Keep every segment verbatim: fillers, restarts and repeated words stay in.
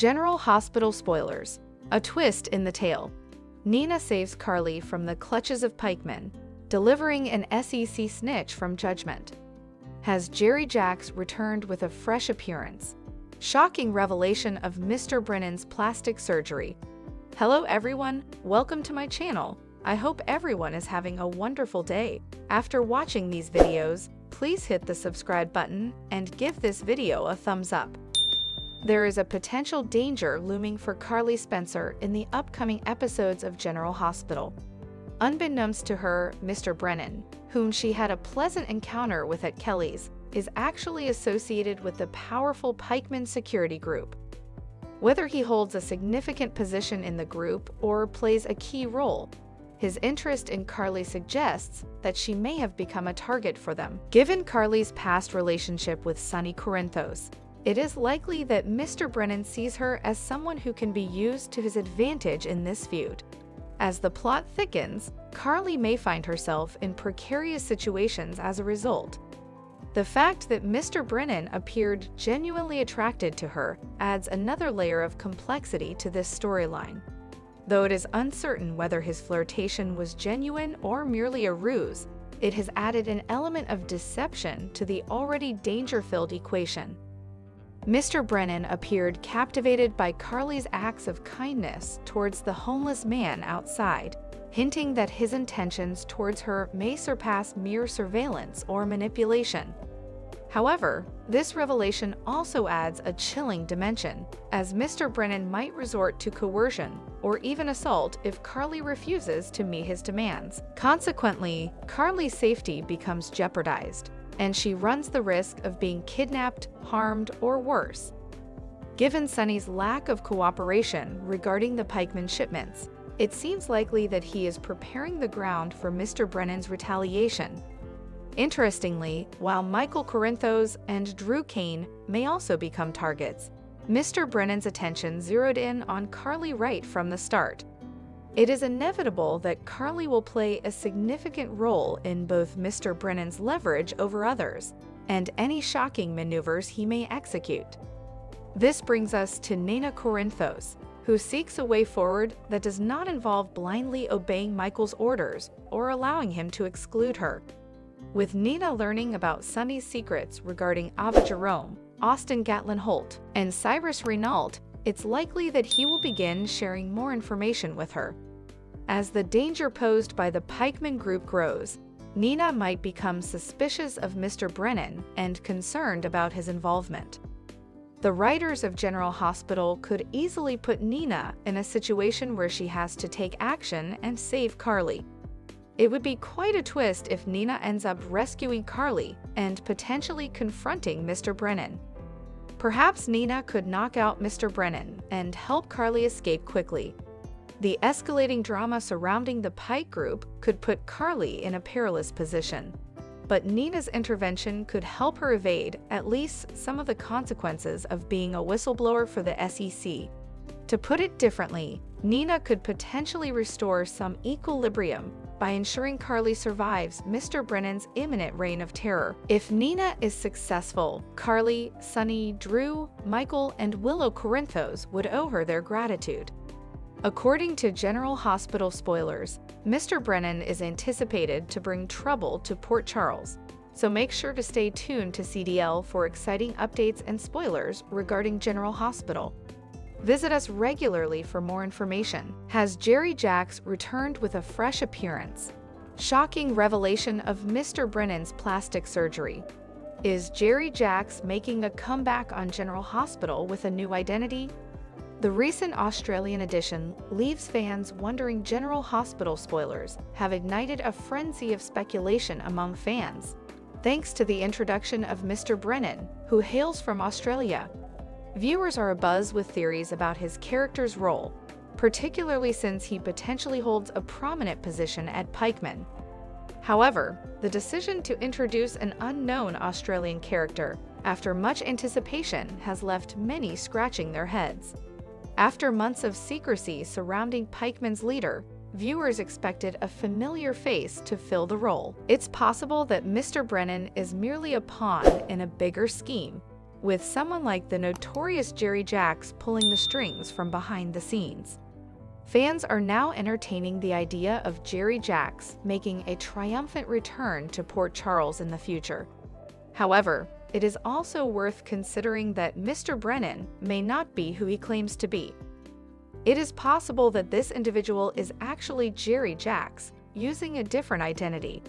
General Hospital spoilers, a twist in the tale. Nina saves Carly from the clutches of pikemen, delivering an S E C snitch from judgment. Has Jerry Jacks returned with a fresh appearance? Shocking revelation of Mister Brennan's plastic surgery. Hello everyone, welcome to my channel. I hope everyone is having a wonderful day. After watching these videos, please hit the subscribe button and give this video a thumbs up. There is a potential danger looming for Carly Spencer in the upcoming episodes of General Hospital. Unbeknownst to her, Mister Brennan, whom she had a pleasant encounter with at Kelly's, is actually associated with the powerful Pikeman Security Group. Whether he holds a significant position in the group or plays a key role, his interest in Carly suggests that she may have become a target for them. Given Carly's past relationship with Sonny Corinthos, it is likely that Mister Brennan sees her as someone who can be used to his advantage in this feud. As the plot thickens, Carly may find herself in precarious situations as a result. The fact that Mister Brennan appeared genuinely attracted to her adds another layer of complexity to this storyline. Though it is uncertain whether his flirtation was genuine or merely a ruse, it has added an element of deception to the already danger-filled equation. Mister Brennan appeared captivated by Carly's acts of kindness towards the homeless man outside, hinting that his intentions towards her may surpass mere surveillance or manipulation. However, this revelation also adds a chilling dimension, as Mister Brennan might resort to coercion or even assault if Carly refuses to meet his demands. Consequently, Carly's safety becomes jeopardized, and she runs the risk of being kidnapped, harmed, or worse. Given Sonny's lack of cooperation regarding the pikeman shipments, it seems likely that he is preparing the ground for Mister Brennan's retaliation. Interestingly, while Michael Corinthos and Drew Kane may also become targets, Mister Brennan's attention zeroed in on Carly right from the start. It is inevitable that Carly will play a significant role in both Mister Brennan's leverage over others and any shocking maneuvers he may execute. This brings us to Nina Corinthos, who seeks a way forward that does not involve blindly obeying Michael's orders or allowing him to exclude her. With Nina learning about Sonny's secrets regarding Ava Jerome, Austin Gatlin-Holt, and Cyrus Renault, it's likely that he will begin sharing more information with her. As the danger posed by the Pikeman group grows, Nina might become suspicious of Mister Brennan and concerned about his involvement. The writers of General Hospital could easily put Nina in a situation where she has to take action and save Carly. It would be quite a twist if Nina ends up rescuing Carly and potentially confronting Mister Brennan. Perhaps Nina could knock out Mister Brennan and help Carly escape quickly. The escalating drama surrounding the Pike group could put Carly in a perilous position, but Nina's intervention could help her evade at least some of the consequences of being a whistleblower for the S E C. To put it differently, Nina could potentially restore some equilibrium by ensuring Carly survives Mister Brennan's imminent reign of terror. If Nina is successful, Carly, Sonny, Drew, Michael, and Willow Corinthos would owe her their gratitude. According to General Hospital spoilers, Mister Brennan is anticipated to bring trouble to Port Charles, so make sure to stay tuned to C D L for exciting updates and spoilers regarding General Hospital. Visit us regularly for more information. Has Jerry Jacks returned with a fresh appearance? Shocking revelation of Mister Brennan's plastic surgery. Is Jerry Jacks making a comeback on General Hospital with a new identity? The recent Australian edition leaves fans wondering. General Hospital spoilers have ignited a frenzy of speculation among fans, thanks to the introduction of Mister Brennan, who hails from Australia. Viewers are abuzz with theories about his character's role, particularly since he potentially holds a prominent position at Pikeman. However, the decision to introduce an unknown Australian character after much anticipation has left many scratching their heads. After months of secrecy surrounding Pikeman's leader, viewers expected a familiar face to fill the role. It's possible that Mister Brennan is merely a pawn in a bigger scheme, with someone like the notorious Jerry Jacks pulling the strings from behind the scenes. Fans are now entertaining the idea of Jerry Jacks making a triumphant return to Port Charles in the future. However, it is also worth considering that Mister Brennan may not be who he claims to be. It is possible that this individual is actually Jerry Jacks, using a different identity.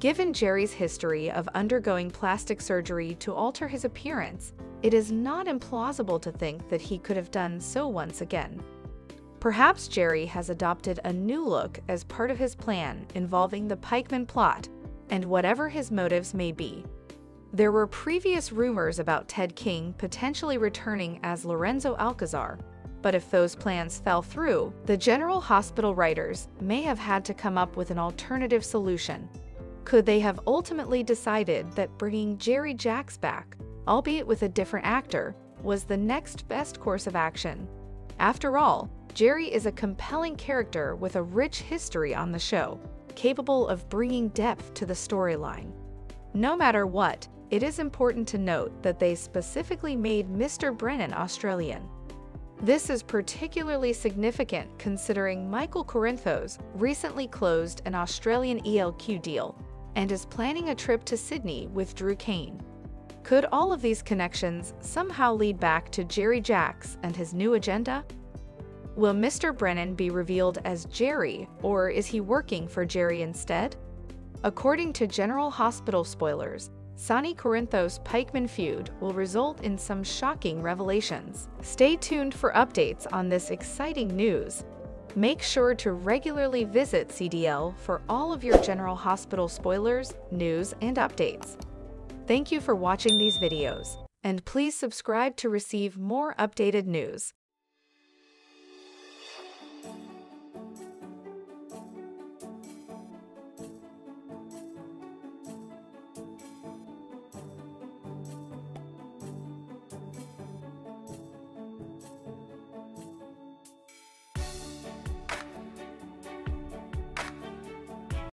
Given Jerry's history of undergoing plastic surgery to alter his appearance, it is not implausible to think that he could have done so once again. Perhaps Jerry has adopted a new look as part of his plan involving the Pikeman plot, and whatever his motives may be. There were previous rumors about Ted King potentially returning as Lorenzo Alcazar, but if those plans fell through, the General Hospital writers may have had to come up with an alternative solution. Could they have ultimately decided that bringing Jerry Jacks back, albeit with a different actor, was the next best course of action? After all, Jerry is a compelling character with a rich history on the show, capable of bringing depth to the storyline. No matter what, it is important to note that they specifically made Mister Brennan Australian. This is particularly significant considering Michael Corinthos recently closed an Australian E L Q deal and is planning a trip to Sydney with Drew Kane. Could all of these connections somehow lead back to Jerry Jacks and his new agenda? Will Mister Brennan be revealed as Jerry, or is he working for Jerry instead? According to General Hospital spoilers, Sonny Corinthos' Pikeman feud will result in some shocking revelations. Stay tuned for updates on this exciting news. Make sure to regularly visit C D L for all of your General Hospital spoilers, news, and updates. Thank you for watching these videos, and please subscribe to receive more updated news.